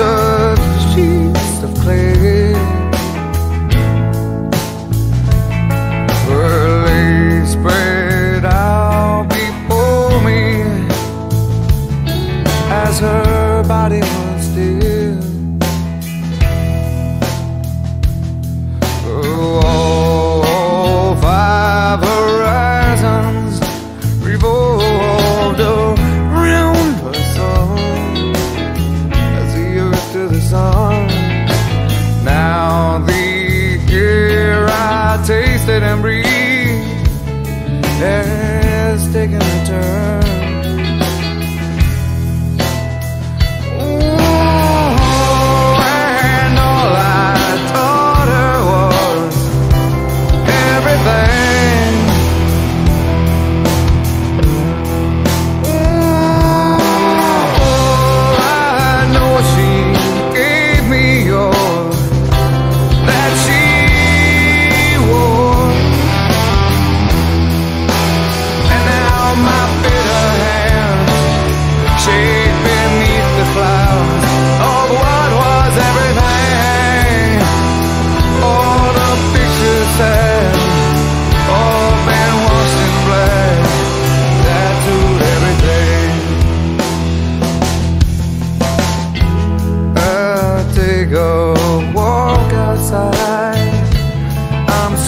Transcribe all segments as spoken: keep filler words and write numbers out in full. surface sheets of clay were laid spread out before me as her body was still. Oh, all five horizons revolved around her sun, as the earth to the sun. Now the air I tasted and breathed has taken a turn.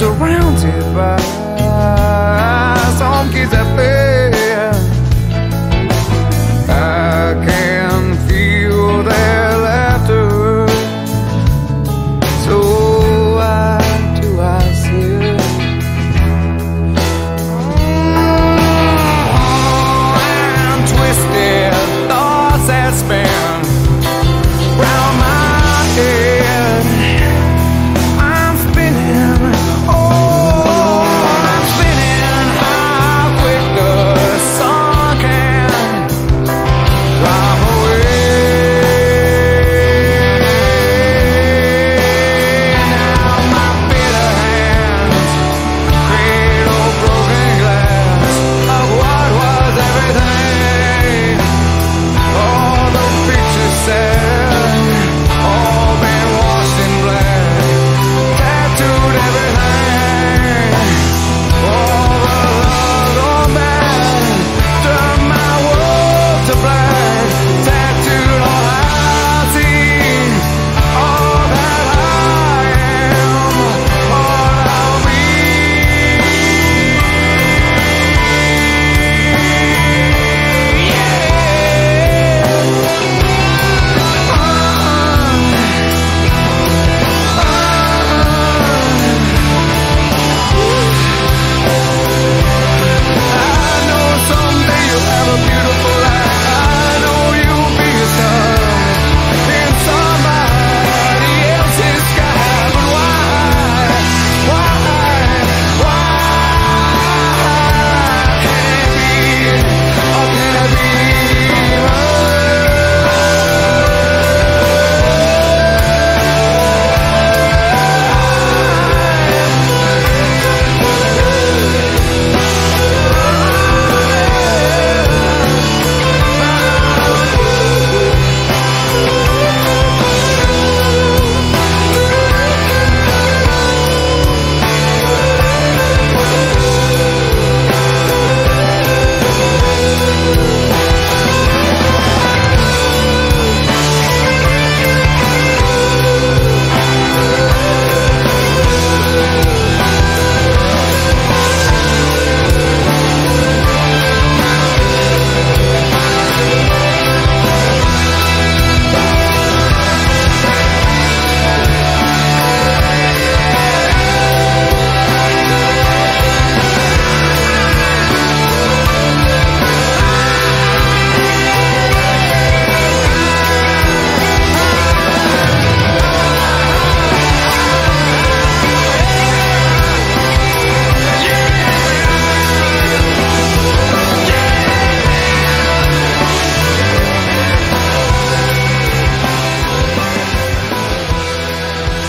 Surrounded by some kids.